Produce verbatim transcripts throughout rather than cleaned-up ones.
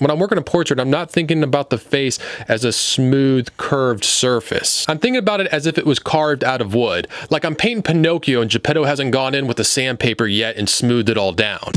when I'm working a portrait, I'm not thinking about the face as a smooth curved surface. I'm thinking about it as if it was carved out of wood. Like I'm painting Pinocchio and Geppetto hasn't gone in with the sandpaper yet and smoothed it all down.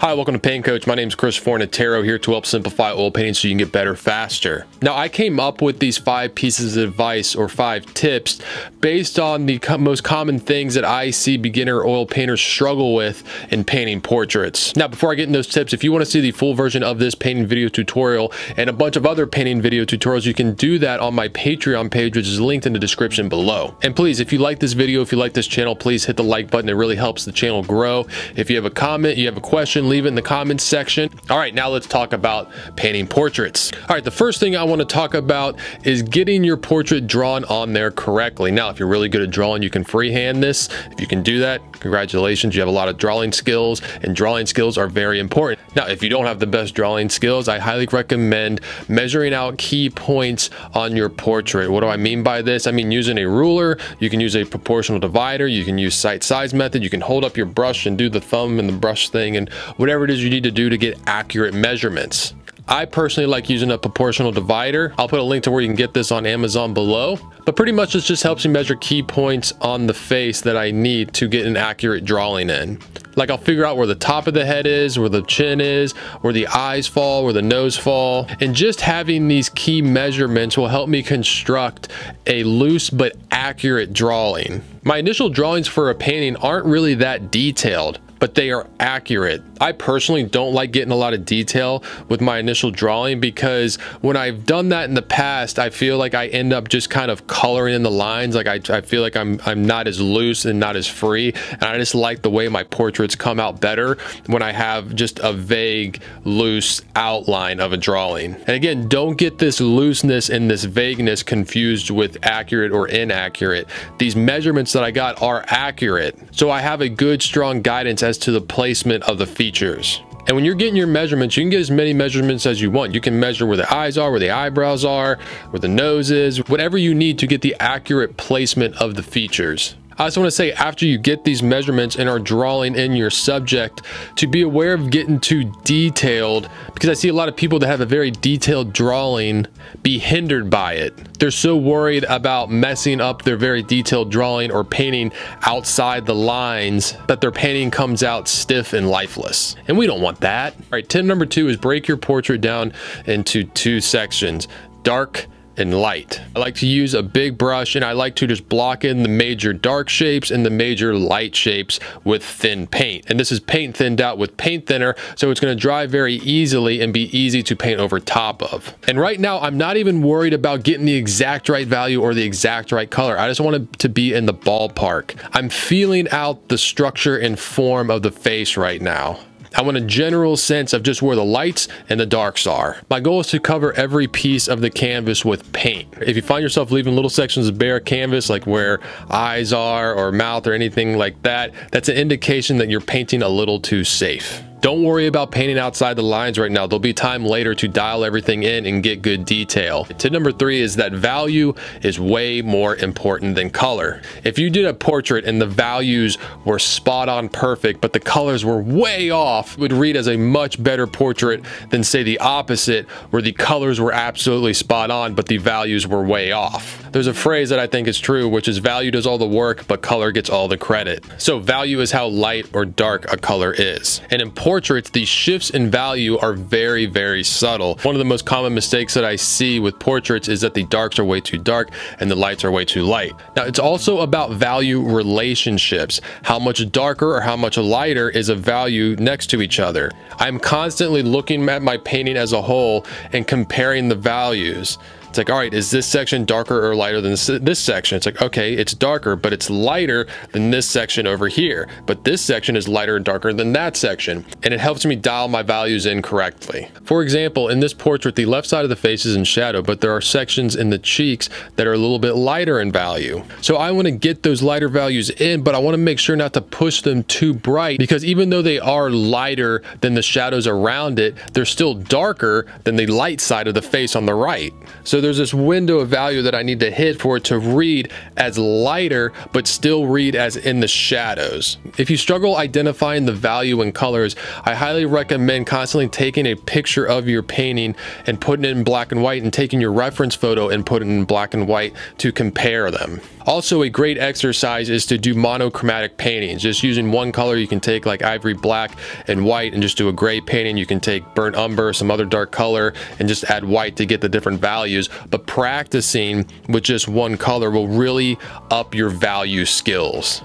Hi, welcome to Paint Coach. My name is Chris Fornatero, here to help simplify oil painting so you can get better faster. Now, I came up with these five pieces of advice or five tips based on the co most common things that I see beginner oil painters struggle with in painting portraits. Now, before I get into those tips, if you want to see the full version of this painting video tutorial and a bunch of other painting video tutorials, you can do that on my Patreon page, which is linked in the description below. And please, if you like this video, if you like this channel, please hit the like button. It really helps the channel grow. If you have a comment, you have a question, leave it in the comments section. All right, now let's talk about painting portraits. All right, the first thing I want to talk about is getting your portrait drawn on there correctly. Now, if you're really good at drawing, you can freehand this. If you can do that, congratulations, you have a lot of drawing skills, and drawing skills are very important. Now, if you don't have the best drawing skills, I highly recommend measuring out key points on your portrait. What do I mean by this? I mean using a ruler, you can use a proportional divider, you can use sight size method, you can hold up your brush and do the thumb and the brush thing, and whatever it is you need to do to get accurate measurements. I personally like using a proportional divider. I'll put a link to where you can get this on Amazon below. But pretty much this just helps me measure key points on the face that I need to get an accurate drawing in. Like I'll figure out where the top of the head is, where the chin is, where the eyes fall, where the nose fall. And just having these key measurements will help me construct a loose but accurate drawing. My initial drawings for a painting aren't really that detailed, but they are accurate. I personally don't like getting a lot of detail with my initial drawing because when I've done that in the past, I feel like I end up just kind of coloring in the lines. Like I, I feel like I'm, I'm not as loose and not as free. And I just like the way my portraits come out better when I have just a vague, loose outline of a drawing. And again, don't get this looseness and this vagueness confused with accurate or inaccurate. These measurements that I got are accurate. So I have a good, strong guidance as to the placement of the features. And when you're getting your measurements, you can get as many measurements as you want. You can measure where the eyes are, where the eyebrows are, where the nose is, whatever you need to get the accurate placement of the features. I also want to say, after you get these measurements and are drawing in your subject, to be aware of getting too detailed, because I see a lot of people that have a very detailed drawing be hindered by it. They're so worried about messing up their very detailed drawing or painting outside the lines that their painting comes out stiff and lifeless. And we don't want that. All right, tip number two is break your portrait down into two sections, dark and light. I like to use a big brush and I like to just block in the major dark shapes and the major light shapes with thin paint. And this is paint thinned out with paint thinner, so it's going to dry very easily and be easy to paint over top of. And right now I'm not even worried about getting the exact right value or the exact right color. I just want it to be in the ballpark. I'm feeling out the structure and form of the face right now. I want a general sense of just where the lights and the darks are. My goal is to cover every piece of the canvas with paint. If you find yourself leaving little sections of bare canvas, like where eyes are or mouth or anything like that, that's an indication that you're painting a little too safe. Don't worry about painting outside the lines right now. There'll be time later to dial everything in and get good detail. Tip number three is that value is way more important than color. If you did a portrait and the values were spot on perfect, but the colors were way off, it would read as a much better portrait than say the opposite, where the colors were absolutely spot on, but the values were way off. There's a phrase that I think is true, which is value does all the work, but color gets all the credit. So value is how light or dark a color is. And important portraits, these shifts in value are very, very subtle. One of the most common mistakes that I see with portraits is that the darks are way too dark and the lights are way too light. Now, it's also about value relationships. How much darker or how much lighter is a value next to each other? I'm constantly looking at my painting as a whole and comparing the values. It's like, all right, is this section darker or lighter than this, this section? It's like, okay, it's darker, but it's lighter than this section over here. But this section is lighter and darker than that section. And it helps me dial my values in correctly. For example, in this portrait, the left side of the face is in shadow, but there are sections in the cheeks that are a little bit lighter in value. So I want to get those lighter values in, but I want to make sure not to push them too bright, because even though they are lighter than the shadows around it, they're still darker than the light side of the face on the right. So there's this window of value that I need to hit for it to read as lighter, but still read as in the shadows. If you struggle identifying the value in colors, I highly recommend constantly taking a picture of your painting and putting it in black and white, and taking your reference photo and putting it in black and white to compare them. Also, a great exercise is to do monochromatic paintings. Just using one color, you can take like ivory black and white and just do a gray painting. You can take burnt umber, some other dark color, and just add white to get the different values. But practicing with just one color will really up your value skills.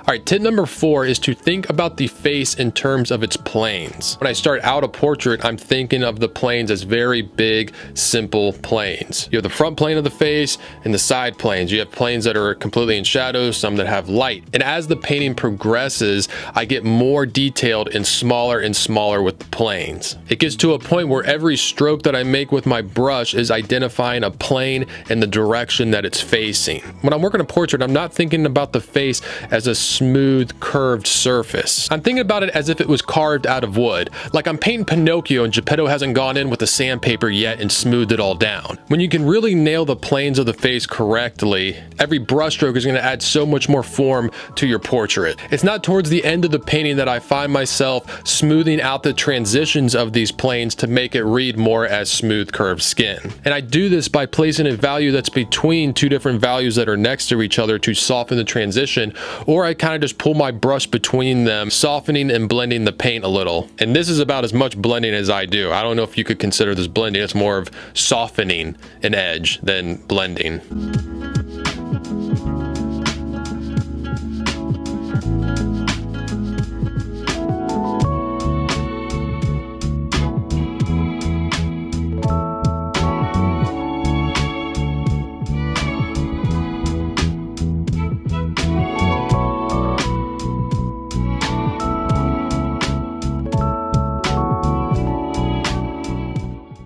All right, tip number four is to think about the face in terms of its planes. When I start out a portrait, I'm thinking of the planes as very big, simple planes. You have the front plane of the face and the side planes. You have planes that are completely in shadows, some that have light. And as the painting progresses, I get more detailed and smaller and smaller with the planes. It gets to a point where every stroke that I make with my brush is identifying a plane and the direction that it's facing. When I'm working a portrait, I'm not thinking about the face as a smooth curved surface. I'm thinking about it as if it was carved out of wood. Like I'm painting Pinocchio and Geppetto hasn't gone in with the sandpaper yet and smoothed it all down. When you can really nail the planes of the face correctly, every brushstroke is going to add so much more form to your portrait. It's not towards the end of the painting that I find myself smoothing out the transitions of these planes to make it read more as smooth curved skin. And I do this by placing a value that's between two different values that are next to each other to soften the transition, or I kind kind of just pull my brush between them, softening and blending the paint a little. And this is about as much blending as I do. I don't know if you could consider this blending. It's more of softening an edge than blending.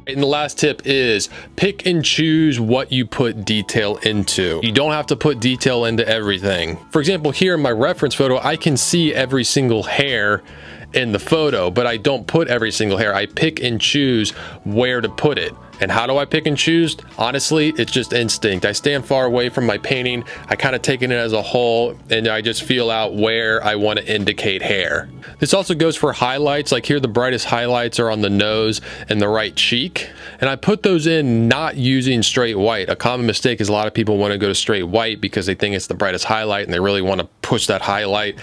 And the last tip is pick and choose what you put detail into. You don't have to put detail into everything. For example, here in my reference photo, I can see every single hair in the photo, but I don't put every single hair. I pick and choose where to put it. And how do I pick and choose? Honestly, it's just instinct. I stand far away from my painting. I kind of take it as a whole, and I just feel out where I want to indicate hair. This also goes for highlights. Like here, the brightest highlights are on the nose and the right cheek. And I put those in not using straight white. A common mistake is a lot of people want to go to straight white because they think it's the brightest highlight and they really want to push that highlight.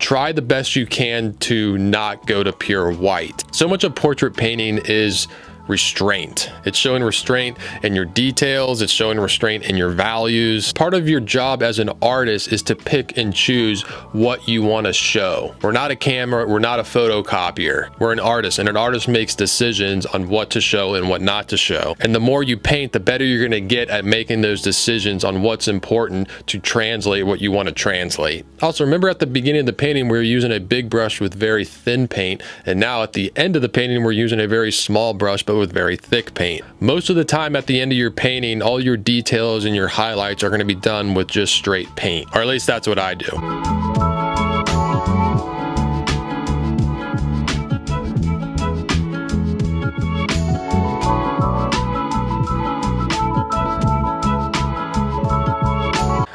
Try the best you can to not go to pure white. So much of portrait painting is restraint. It's showing restraint in your details. It's showing restraint in your values. Part of your job as an artist is to pick and choose what you want to show. We're not a camera. We're not a photocopier. We're an artist, and an artist makes decisions on what to show and what not to show. And the more you paint, the better you're going to get at making those decisions on what's important to translate what you want to translate. Also, remember at the beginning of the painting, we were using a big brush with very thin paint. And now at the end of the painting, we're using a very small brush, but with very thick paint. Most of the time at the end of your painting, all your details and your highlights are going to be done with just straight paint, or at least that's what I do.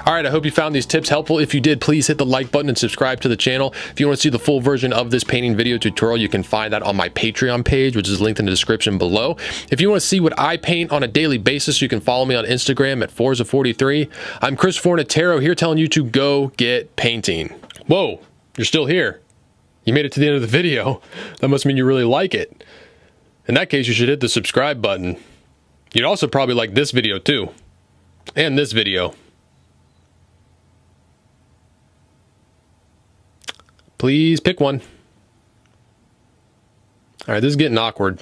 All right, I hope you found these tips helpful. If you did, please hit the like button and subscribe to the channel. If you want to see the full version of this painting video tutorial, you can find that on my Patreon page, which is linked in the description below. If you want to see what I paint on a daily basis, you can follow me on Instagram at Forza forty-three. I'm Chris Fornatero here telling you to go get painting. Whoa, you're still here. You made it to the end of the video. That must mean you really like it. In that case, you should hit the subscribe button. You'd also probably like this video too, and this video. Please pick one. All right, this is getting awkward.